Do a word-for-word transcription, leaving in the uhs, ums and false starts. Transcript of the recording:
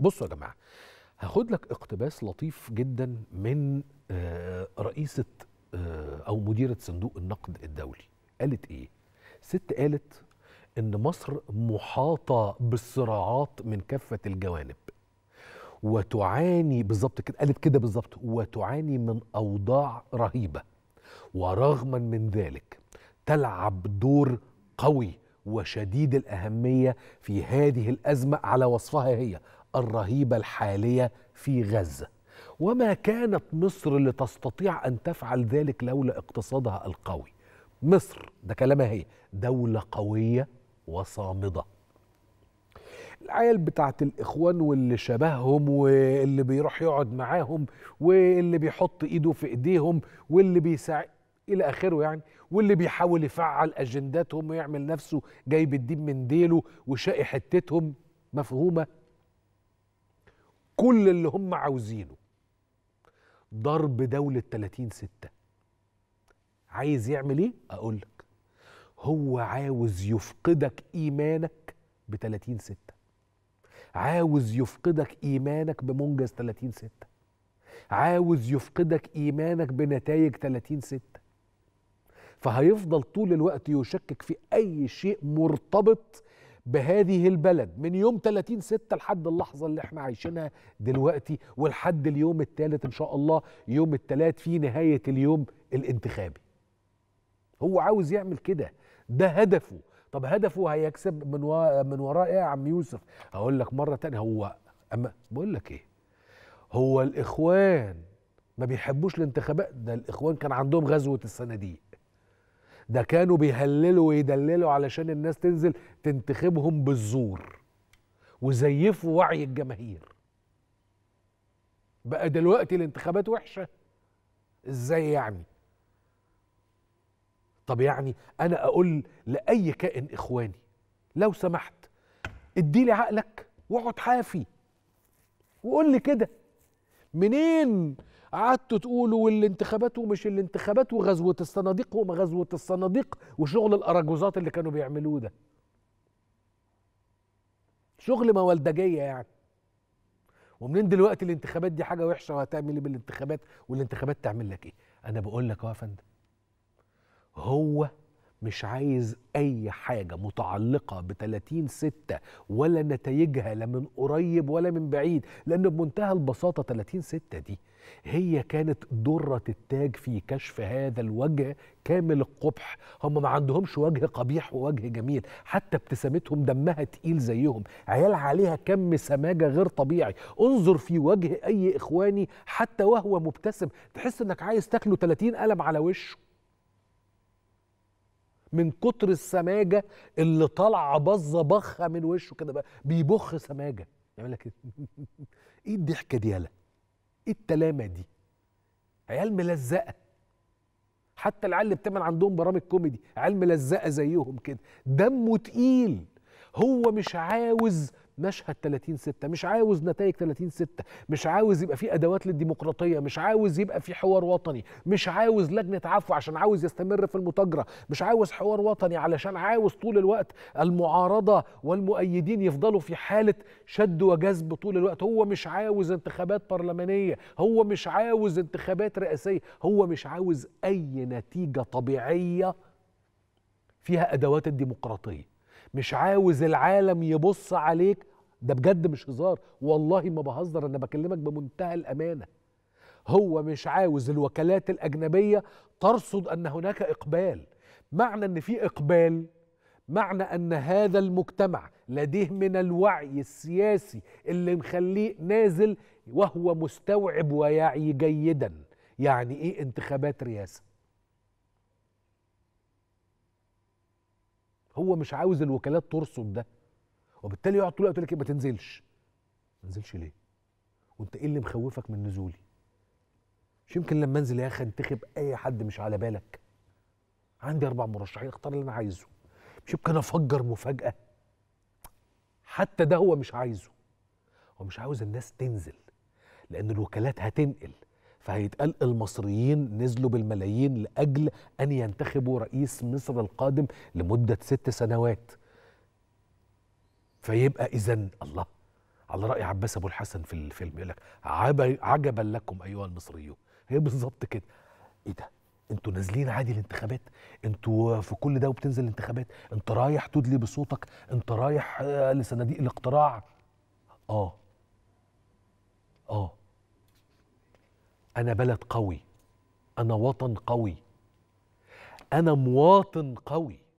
بصوا يا جماعه، هاخد لك اقتباس لطيف جدا من رئيسه او مديره صندوق النقد الدولي. قالت ايه؟ ست قالت ان مصر محاطه بالصراعات من كافه الجوانب وتعاني بالظبط كده، قالت كده بالظبط، وتعاني من اوضاع رهيبه، ورغما من ذلك تلعب دور قوي وشديد الأهمية في هذه الأزمة على وصفها هي الرهيبة الحالية في غزة. وما كانت مصر لتستطيع أن تفعل ذلك لولا اقتصادها القوي. مصر، ده كلامها هي، دولة قوية وصامدة. العيال بتاعت الإخوان واللي شبههم واللي بيروح يقعد معاهم واللي بيحط إيده في إيديهم واللي بيساعد إلى آخره يعني، واللي بيحاول يفعل أجنداتهم ويعمل نفسه جايب الدين من ديله وشقي حتتهم، مفهومة؟ كل اللي هم عاوزينه ضرب دولة تلاتين ستة. عايز يعمل إيه؟ أقولك، هو عاوز يفقدك إيمانك ب تلاتين ستة، عاوز يفقدك إيمانك بمنجز تلاتين ستة، عاوز يفقدك إيمانك بنتائج تلاتين ستة. فهيفضل طول الوقت يشكك في أي شيء مرتبط بهذه البلد من يوم تلاتين ستة لحد اللحظة اللي احنا عايشينها دلوقتي، ولحد اليوم الثالث إن شاء الله، يوم الثلاث في نهاية اليوم الانتخابي. هو عاوز يعمل كده، ده هدفه. طب هدفه هيكسب من و... من وراء إيه يا عم يوسف؟ هقول لك مرة تانية، هو أما بقول لك إيه؟ هو الإخوان ما بيحبوش الانتخابات، ده الإخوان كان عندهم غزوة الصناديق. ده كانوا بيهللوا ويدللوا علشان الناس تنزل تنتخبهم بالزور وزيفوا وعي الجماهير. بقى دلوقتي الانتخابات وحشة ازاي يعني؟ طب يعني انا اقول لأي كائن اخواني لو سمحت اديلي عقلك واقعد حافي وقول لي كده، منين قعدتوا تقولوا والانتخابات ومش الانتخابات وغزوة الصناديق وما غزوة الصناديق وشغل الأراجوزات اللي كانوا بيعملوه ده؟ شغل مولدجية يعني. ومنين دلوقتي الانتخابات دي حاجة وحشة وهتعمل ايه بالانتخابات والانتخابات تعمل لك ايه؟ أنا بقول لك أهو يا فندم، هو مش عايز أي حاجة متعلقة ب تلاتين ستة ولا نتائجها، لا من قريب ولا من بعيد، لأنه بمنتهى البساطة تلاتين ستة دي هي كانت درة التاج في كشف هذا الوجه كامل القبح. هم ما عندهمش وجه قبيح ووجه جميل، حتى ابتسامتهم دمها تقيل زيهم، عيال عليها كم سماجة غير طبيعي. انظر في وجه أي إخواني حتى وهو مبتسم تحس إنك عايز تاكله تلاتين قلم على وشه من كتر السماجه اللي طالعه بظه بخه من وشه كده، بقى بيبخ سماجه يعمل لك ايه الضحكه دي؟ يالا ايه التلامه دي؟ عيال ملزقه، حتى العيال اللي بتعمل عندهم برامج كوميدي عيال ملزقه زيهم كده، دمه تقيل. هو مش عاوز مشهد تلاتين ستة، مش عاوز نتائج تلاتين ستة، مش عاوز يبقى في ادوات للديمقراطيه، مش عاوز يبقى في حوار وطني، مش عاوز لجنه عفو عشان عاوز يستمر في المتاجره، مش عاوز حوار وطني علشان عاوز طول الوقت المعارضه والمؤيدين يفضلوا في حاله شد وجذب طول الوقت. هو مش عاوز انتخابات برلمانيه، هو مش عاوز انتخابات رئاسيه، هو مش عاوز اي نتيجه طبيعيه فيها ادوات الديمقراطيه. مش عاوز العالم يبص عليك، ده بجد مش هزار، والله ما بهزر، انا بكلمك بمنتهى الامانه. هو مش عاوز الوكالات الاجنبيه ترصد ان هناك اقبال، معنى ان في اقبال معنى ان هذا المجتمع لديه من الوعي السياسي اللي مخليه نازل وهو مستوعب ويعي جيدا يعني ايه انتخابات رئاسه. هو مش عاوز الوكالات ترصد ده، وبالتالي يقعد طول الوقت يقول لك ما تنزلش. ما تنزلش ليه؟ وانت ايه اللي مخوفك من نزولي؟ مش يمكن لما انزل يا اخي انتخب اي حد مش على بالك؟ عندي اربع مرشحين اختار اللي انا عايزه، مش يمكن افجر مفاجاه؟ حتى ده هو مش عايزه. هو مش عاوز الناس تنزل، لان الوكالات هتنقل، فهيتقال المصريين نزلوا بالملايين لأجل أن ينتخبوا رئيس مصر القادم لمدة ست سنوات. فيبقى إذن الله على رأي عباس أبو الحسن في الفيلم، يقول لك عجبا لكم أيها المصريون. هي بالظبط كده. إيه ده؟ انتوا نازلين عادي الانتخابات، انتوا في كل ده وبتنزل الانتخابات، انت رايح تدلي بصوتك، انت رايح لصناديق الاقتراع. اه اه انا بلد قوي، انا وطن قوي، انا مواطن قوي،